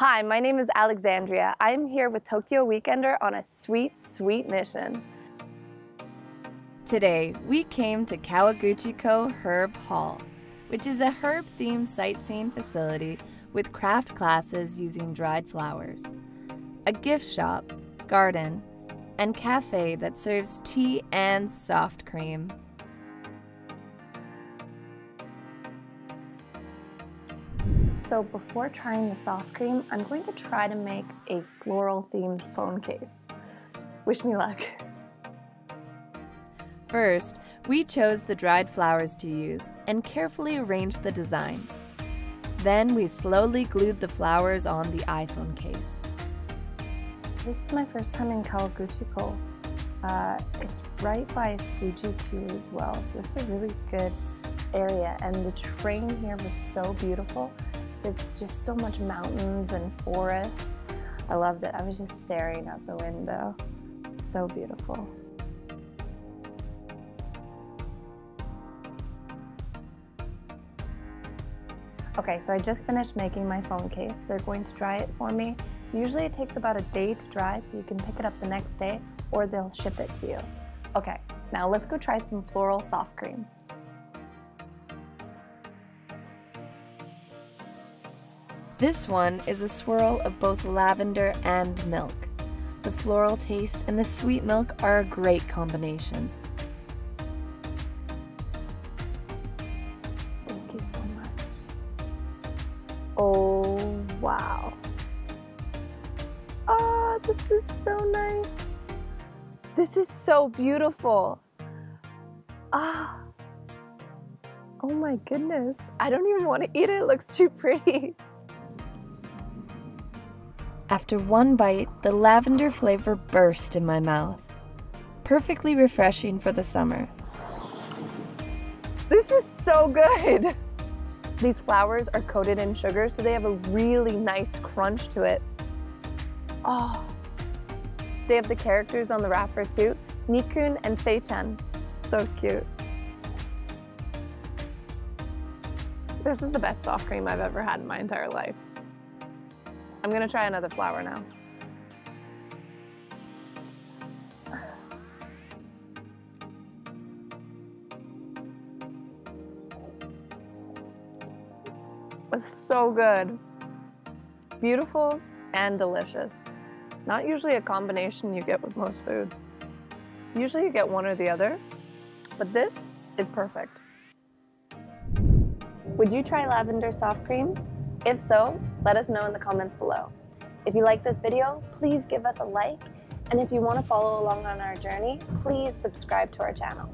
Hi, my name is Alexandria. I'm here with Tokyo Weekender on a sweet, sweet mission. Today, we came to Kawaguchiko Herb Hall, which is a herb-themed sightseeing facility with craft classes using dried flowers, a gift shop, garden, and cafe that serves tea and soft cream. So before trying the soft cream, I'm going to try to make a floral-themed phone case. Wish me luck. First, we chose the dried flowers to use and carefully arranged the design. Then we slowly glued the flowers on the iPhone case. This is my first time in Kawaguchiko. It's right by Fuji too as well, so this is a really good area, and the train here was so beautiful. It's just so much mountains and forests. I loved it. I was just staring out the window. So beautiful. Okay, so I just finished making my phone case. They're going to dry it for me. Usually it takes about a day to dry, so you can pick it up the next day or they'll ship it to you. Okay, now let's go try some floral soft cream. This one is a swirl of both lavender and milk. The floral taste and the sweet milk are a great combination. Thank you so much. Oh, wow. Oh, this is so nice. This is so beautiful. Ah. Oh my goodness. I don't even want to eat it. It looks too pretty. After one bite, the lavender flavor burst in my mouth. Perfectly refreshing for the summer. This is so good! These flowers are coated in sugar, so they have a really nice crunch to it. Oh! They have the characters on the wrapper too, Nikun and Sei-chan. So cute. This is the best soft cream I've ever had in my entire life. I'm gonna try another flower now. It's so good. Beautiful and delicious. Not usually a combination you get with most foods. Usually you get one or the other, but this is perfect. Would you try lavender soft cream? If so, let us know in the comments below. If you like this video, please give us a like, and if you want to follow along on our journey, please subscribe to our channel.